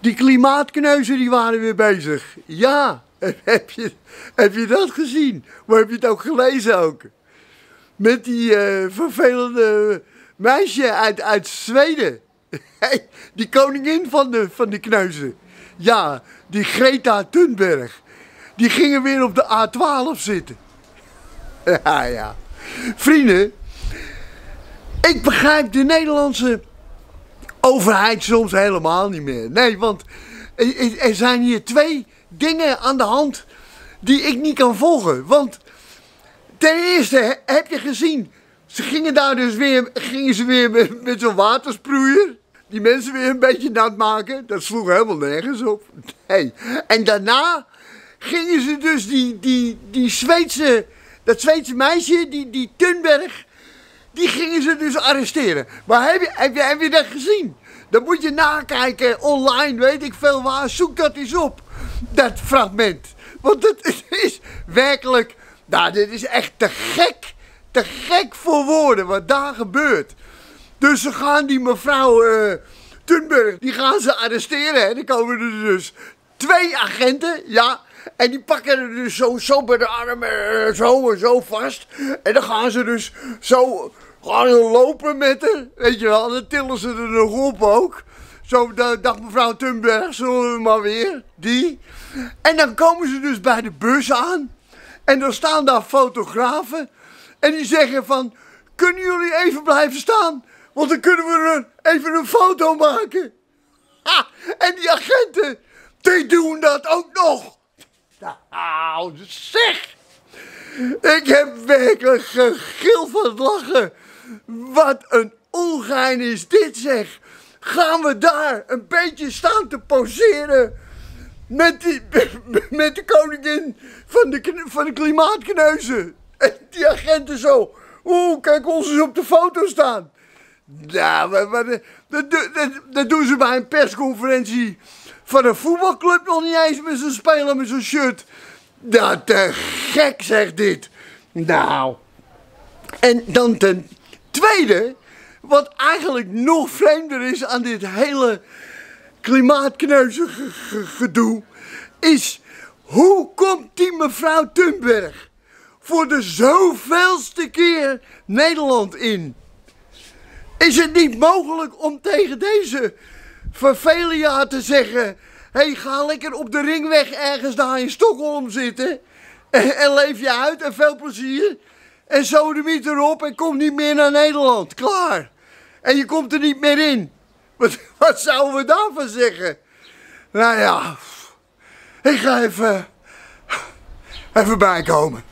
Die klimaatkneuzen die waren weer bezig. Ja, heb je dat gezien? Maar heb je het ook gelezen ook? Met die vervelende meisje uit Zweden. Die koningin van de kneuzen. Ja, die Greta Thunberg. Die gingen weer op de A12 zitten. Ja, ja. Vrienden, ik begrijp de Nederlandse overheid soms helemaal niet meer. Nee, want er zijn hier twee dingen aan de hand die ik niet kan volgen. Want ten eerste, heb je gezien, ze gingen daar dus weer, met zo'n watersproeier die mensen weer een beetje nat maken. Dat sloeg helemaal nergens op. Nee. En daarna gingen ze dus dat Zweedse meisje, die Thunberg, die gingen ze dus arresteren. Maar heb je dat gezien? Dan moet je nakijken online, weet ik veel waar. Zoek dat eens op, dat fragment. Want het is werkelijk, nou, dit is echt te gek voor woorden wat daar gebeurt. Dus ze gaan die mevrouw Thunberg, die gaan ze arresteren. En dan komen er dus twee agenten, ja. En die pakken er dus zo bij de armen, zo vast. En dan gaan ze dus gaan ze lopen met haar. Weet je wel, dan tillen ze er nog op ook. Zo dacht mevrouw Thunberg, zullen we maar weer, die. En dan komen ze dus bij de bus aan. En dan staan daar fotografen. En die zeggen van, kunnen jullie even blijven staan? Want dan kunnen we even een foto maken. Ha, en die agenten, die doen dat ook nog. Nou zeg, ik heb werkelijk gegil van het lachen. Wat een ongein is dit zeg. Gaan we daar een beetje staan te poseren met de koningin van de klimaatkneuzen. En die agenten zo, oeh kijk ons eens op de foto staan. Nou, dat doen ze bij een persconferentie van een voetbalclub nog niet eens met zo'n speler met zo'n shirt. Dat te gek zegt dit. Nou. En dan ten tweede, wat eigenlijk nog vreemder is aan dit hele klimaatkneuzige gedoe, is hoe komt die mevrouw Thunberg voor de zoveelste keer Nederland in? Is het niet mogelijk om tegen deze vervelia te zeggen, hey, ga lekker op de ringweg ergens daar in Stockholm zitten en leef je uit en veel plezier en sodemiet erop en kom niet meer naar Nederland, klaar. En je komt er niet meer in. Wat zouden we daarvan zeggen? Nou ja, ik ga even bijkomen.